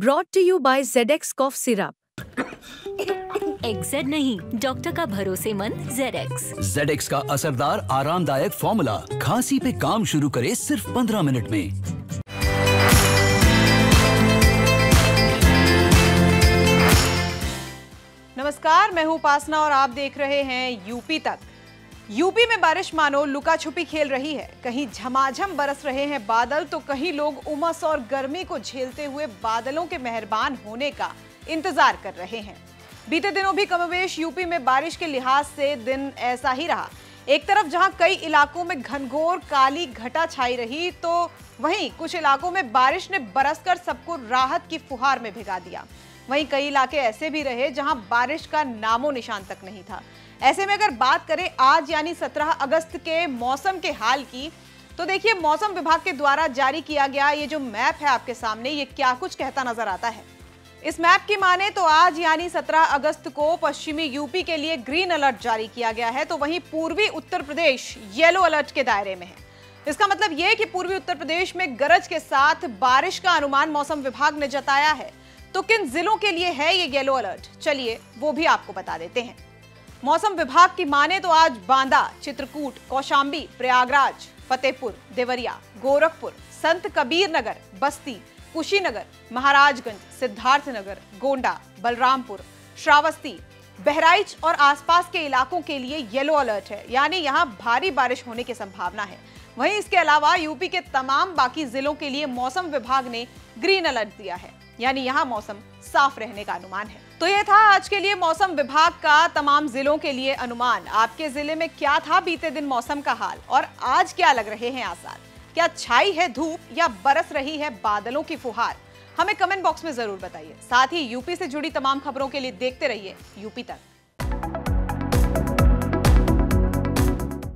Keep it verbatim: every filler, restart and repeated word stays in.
Brought to you by Z X cough syrup. Exceed नहीं, doctor का भरोसेमंद Z x. Z x का असरदार आरामदायक फॉर्मूला खांसी पे काम शुरू करे सिर्फ पंद्रह मिनट में। नमस्कार, मैं हूँ पासना और आप देख रहे हैं यूपी तक। यूपी में बारिश मानो लुका छुपी खेल रही है। कहीं झमाझम बरस रहे हैं बादल तो कहीं लोग उमस और गर्मी को झेलते हुए बादलों के मेहरबान होने का इंतजार कर रहे हैं। बीते दिनों भी कमोबेश यूपी में बारिश के लिहाज से दिन ऐसा ही रहा। एक तरफ जहां कई इलाकों में घनघोर काली घटा छाई रही तो वहीं कुछ इलाकों में बारिश ने बरस कर सबको राहत की फुहार में भिगा दिया। वहीं कई इलाके ऐसे भी रहे जहां बारिश का नामो निशान तक नहीं था। ऐसे में अगर बात करें आज यानी सत्रह अगस्त के मौसम के हाल की तो देखिए मौसम विभाग के द्वारा जारी किया गया ये जो मैप है आपके सामने, ये क्या कुछ कहता नजर आता है। इस मैप की माने तो आज यानी सत्रह अगस्त को पश्चिमी यूपी के लिए ग्रीन अलर्ट जारी किया गया है तो वहीं पूर्वी उत्तर प्रदेश येलो अलर्ट के दायरे में है। इसका मतलब यह कि पूर्वी उत्तर प्रदेश में गरज के साथ बारिश का अनुमान मौसम विभाग ने जताया है। तो किन जिलों के लिए है ये येलो अलर्ट, चलिए वो भी आपको बता देते हैं। मौसम विभाग की माने तो आज बांदा, चित्रकूट, कौशाम्बी, प्रयागराज, फतेहपुर, देवरिया, गोरखपुर, संत कबीर नगर, बस्ती, कुशीनगर, महाराजगंज, सिद्धार्थ नगर, गोंडा, बलरामपुर, श्रावस्ती, बहराइच और आसपास के इलाकों के लिए येलो अलर्ट है, यानी यहाँ भारी बारिश होने की संभावना है। वहीं इसके अलावा यूपी के तमाम बाकी जिलों के लिए मौसम विभाग ने ग्रीन अलर्ट दिया है, यानी यहाँ मौसम साफ रहने का अनुमान है। तो यह था आज के लिए मौसम विभाग का तमाम जिलों के लिए अनुमान। आपके जिले में क्या था बीते दिन मौसम का हाल और आज क्या लग रहे हैं आसार? क्या छाई है धूप या बरस रही है बादलों की फुहार? हमें कमेंट बॉक्स में जरूर बताइए। साथ ही यूपी से जुड़ी तमाम खबरों के लिए देखते रहिए यूपी तक।